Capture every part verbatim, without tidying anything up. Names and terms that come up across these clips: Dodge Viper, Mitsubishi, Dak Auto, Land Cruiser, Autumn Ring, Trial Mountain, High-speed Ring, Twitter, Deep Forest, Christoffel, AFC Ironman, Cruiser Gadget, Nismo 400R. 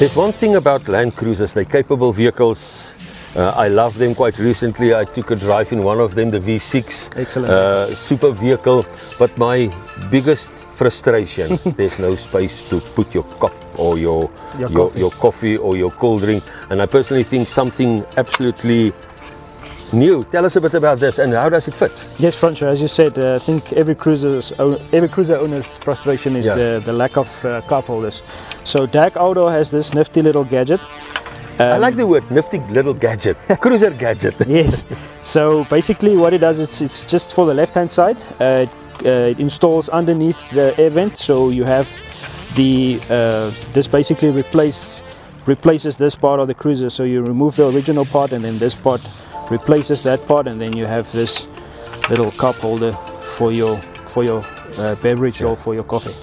There's one thing about Land Cruisers, they're capable vehicles. Uh, I love them. Quite recently I took a drive in one of them, the V six. Excellent. Uh, super vehicle, but my biggest frustration, there's no space to put your cup or your, your, your, your coffee or your cold drink. And I personally think something absolutely new. Tell us a bit about this and how does it fit? Yes, Francois, as you said, uh, I think every cruiser's own, every cruiser owner's frustration is yeah. the, the lack of uh, cup holders. So Dak Auto has this nifty little gadget. Um, I like the word nifty little gadget, cruiser gadget. Yes, so basically what it does is it's just for the left hand side. Uh, uh, it installs underneath the air vent, so you have the, uh, this basically replace, replaces this part of the cruiser. So you remove the original part and then this part replaces that part, and then you have this little cup holder for your, for your uh, beverage yeah. or for your coffee.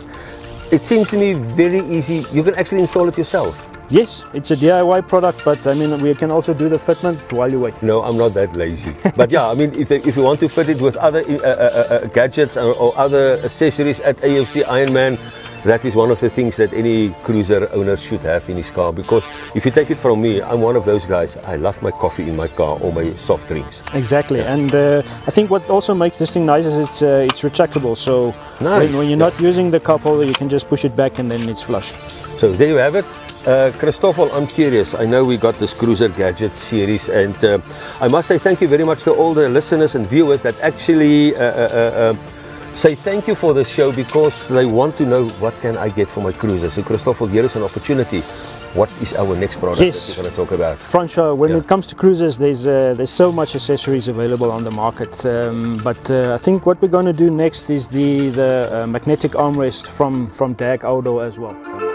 It seems to me very easy. You can actually install it yourself. Yes, it's a D I Y product, but I mean, we can also do the fitment while you wait. No, I'm not that lazy. But yeah, I mean, if, if you want to fit it with other uh, uh, uh, gadgets or, or other accessories at A F C Ironman, that is one of the things that any cruiser owner should have in his car. Because if you take it from me, I'm one of those guys. I love my coffee in my car or my soft drinks. Exactly, yeah. And uh, I think what also makes this thing nice is it's uh, it's retractable. So nice. when, when you're yeah. not using the cup holder, you can just push it back, and then it's flush. So there you have it. Uh, Christoffel, I'm curious. I know we got this Cruiser Gadget series, and uh, I must say thank you very much to all the listeners and viewers that actually uh, uh, uh, say thank you for the show, because they want to know what can I get for my cruiser. So Christoffel, here is an opportunity. What is our next product yes. that we're going to talk about? Francois, when yeah. it comes to cruisers, there's uh, there's so much accessories available on the market. Um, but uh, I think what we're going to do next is the, the uh, magnetic armrest from, from Dak Auto as well.